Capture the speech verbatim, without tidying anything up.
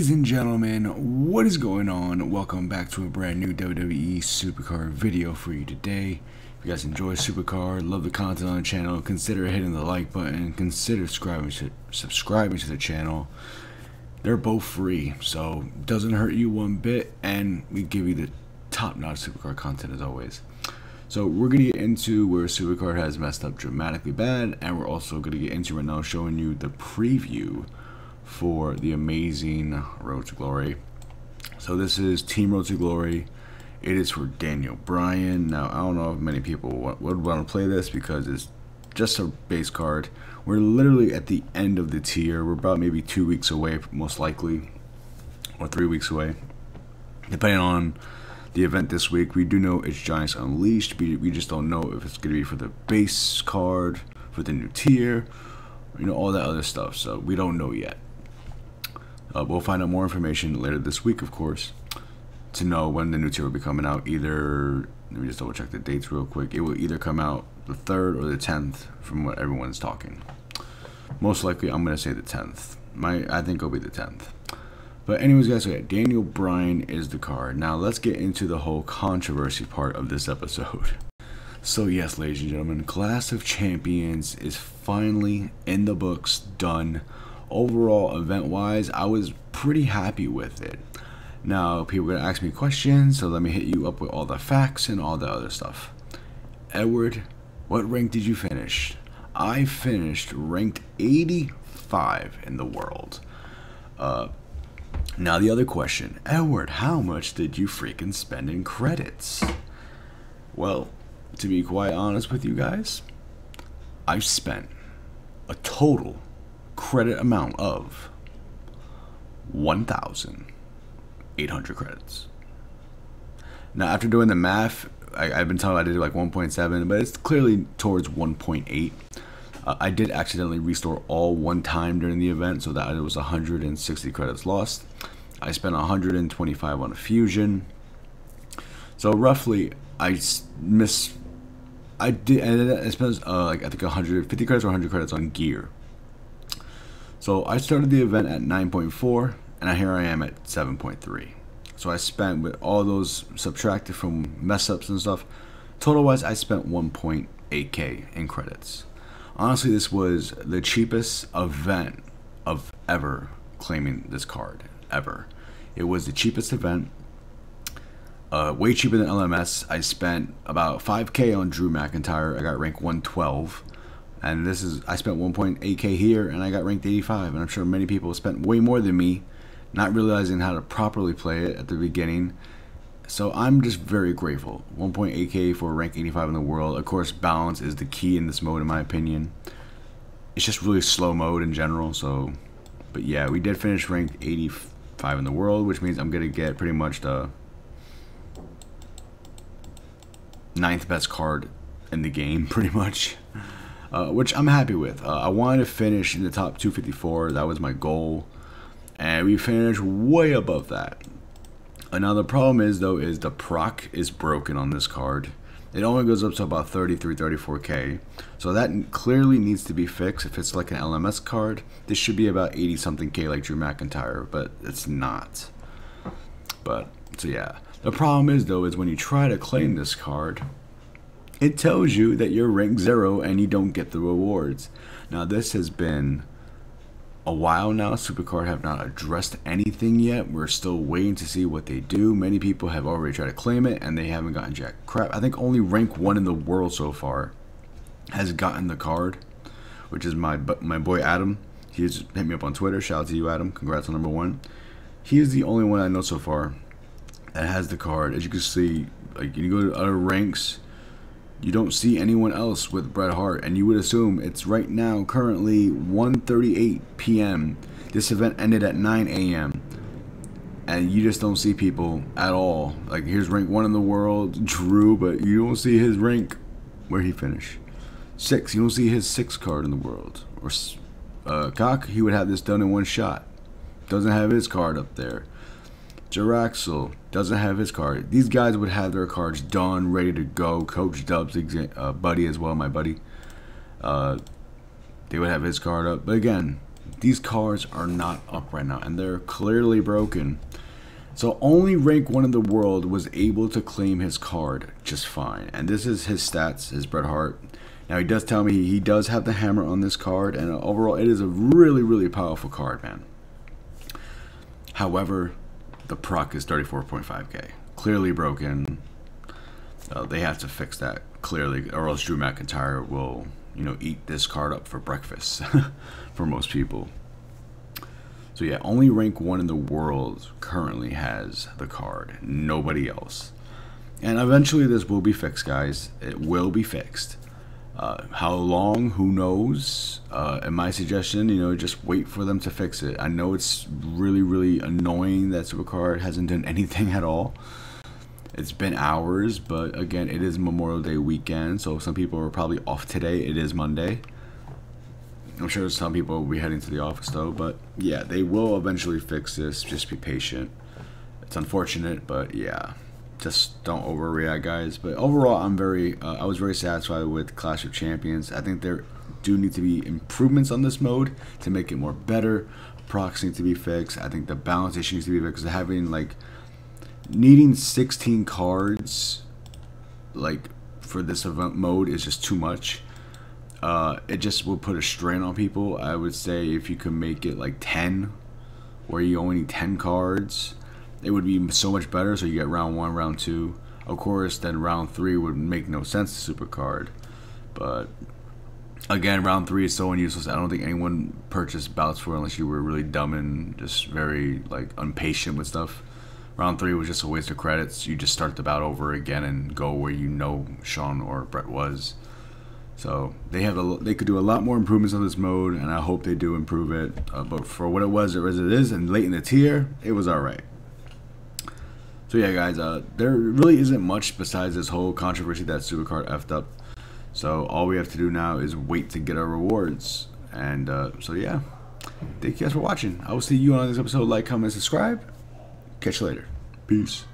Ladies and gentlemen, what is going on? Welcome back to a brand new W W E Supercard video for you today. If you guys enjoy Supercard, love the content on the channel, consider hitting the like button, consider subscribing to, subscribing to the channel. They're both free, so it doesn't hurt you one bit, and we give you the top-notch Supercard content as always. So we're going to get into where Supercard has messed up dramatically bad, and we're also going to get into right now showing you the preview for the amazing Road to Glory. So this is Team Road to Glory. It is for Daniel Bryan. Now, I don't know if many people would want to play this because it's just a base card. We're literally at the end of the tier. We're about maybe two weeks away, most likely, or three weeks away, depending on the event this week. We do know it's Giants Unleashed. We just don't know if it's going to be for the base card, for the new tier, you know, all that other stuff. So we don't know yet. Uh, we'll find out more information later this week, of course, to know when the new tier will be coming out. Either, let me just double check the dates real quick. It will either come out the third or the tenth, from what everyone's talking. Most likely, I'm gonna say the tenth. My, I think it'll be the tenth. But anyways, guys, so yeah, Daniel Bryan is the card. Now let's get into the whole controversy part of this episode. So yes, ladies and gentlemen, Class of Champions is finally in the books, done. Overall, event-wise, I was pretty happy with it. Now, people are going to ask me questions, so let me hit you up with all the facts and all the other stuff. Edward, what rank did you finish? I finished ranked eighty-five in the world. Uh, now, the other question. Edward, how much did you freaking spend in credits? Well, to be quite honest with you guys, I've spent a total credit amount of one thousand eight hundred credits. Now, after doing the math, I, I've been telling you I did like one point seven, but it's clearly towards one point eight. Uh, I did accidentally restore all one time during the event, so that it was one hundred sixty credits lost. I spent one hundred twenty-five on a fusion, so roughly I missed. I did. I spent uh, like I think one hundred fifty credits or one hundred credits on gear. So I started the event at nine point four, and here I am at seven point three. So I spent, with all those subtracted from mess-ups and stuff, total-wise, I spent one point eight K in credits. Honestly, this was the cheapest event of ever claiming this card, ever. It was the cheapest event, uh, way cheaper than L M S. I spent about five K on Drew McIntyre. I got rank one twelve. And this is, I spent one point eight K here, and I got ranked eighty-five, and I'm sure many people spent way more than me, not realizing how to properly play it at the beginning. So I'm just very grateful. one point eight K for rank eighty-five in the world. Of course, balance is the key in this mode, in my opinion. It's just really slow mode in general. So, but yeah, we did finish ranked eighty-five in the world, which means I'm gonna get pretty much the ninth best card in the game, pretty much. Uh, which I'm happy with. Uh, I wanted to finish in the top two fifty-four. That was my goal. And we finished way above that. And now the problem is, though, is the proc is broken on this card. It only goes up to about thirty-three, thirty-four K. So that clearly needs to be fixed. If it's like an L M S card, this should be about eighty-something K like Drew McIntyre. But it's not. But, so yeah. The problem is, though, is when you try to claim this card, it tells you that you're rank zero and you don't get the rewards. Now, this has been a while now. Supercard have not addressed anything yet. We're still waiting to see what they do. Many people have already tried to claim it and they haven't gotten jack crap. I think only rank one in the world so far has gotten the card, which is my my boy Adam. He's hit me up on Twitter. Shout out to you, Adam. Congrats on number one. He is the only one I know so far that has the card. As you can see, like, you go to other ranks, you don't see anyone else with Bret Hart, and you would assume it's right now currently one thirty-eight P M This event ended at nine A M and you just don't see people at all. Like, here's rank one in the world, Drew, but you don't see his rank where he finished. Six, you don't see his six card in the world. Or uh, Cock, he would have this done in one shot. Doesn't have his card up there. Jaraxel doesn't have his card. These guys would have their cards done, ready to go. Coach Dubs, uh, buddy as well, my buddy. Uh, they would have his card up. But again, These cards are not up right now, and they're clearly broken. So only rank one in the world was able to claim his card just fine. And this is his stats, his Bret Hart. Now he does tell me he does have the hammer on this card, and overall it is a really, really powerful card, man. However, the proc is thirty-four point five K. Clearly broken. Uh, they have to fix that clearly, or else Drew McIntyre will, you know, eat this card up for breakfast for most people. So yeah, only rank one in the world currently has the card. Nobody else. And eventually this will be fixed, guys. It will be fixed. Uh, how long? Who knows? Uh, and my suggestion, you know, just wait for them to fix it. I know it's really, really annoying that Supercard hasn't done anything at all. It's been hours, but again, it is Memorial Day weekend, so some people are probably off today. It is Monday. I'm sure some people will be heading to the office though, but yeah, they will eventually fix this. Just be patient. It's unfortunate, but yeah, just don't overreact, guys. But overall, I'm very, uh, I was very satisfied with Clash of Champions. I think there do need to be improvements on this mode to make it more better. Procs need to be fixed. I think the balance issue needs to be fixed. Having like needing sixteen cards like for this event mode is just too much. Uh, it just will put a strain on people. I would say if you could make it like ten, where you only need ten cards, it would be so much better. So you get round one, round two. Of course, then round three would make no sense to Supercard. But again, round three is so useless. I don't think anyone purchased bouts for it unless you were really dumb and just very like impatient with stuff. Round three was just a waste of credits. You just start the bout over again and go where you know Sean or Bret was. So they have a, they could do a lot more improvements on this mode, and I hope they do improve it. Uh, but for what it was, or as it is, and late in the tier, it was all right. So yeah, guys, uh, there really isn't much besides this whole controversy that Supercard effed up. So all we have to do now is wait to get our rewards. And uh, so yeah, thank you guys for watching. I will see you on this episode. Like, comment, subscribe. Catch you later. Peace.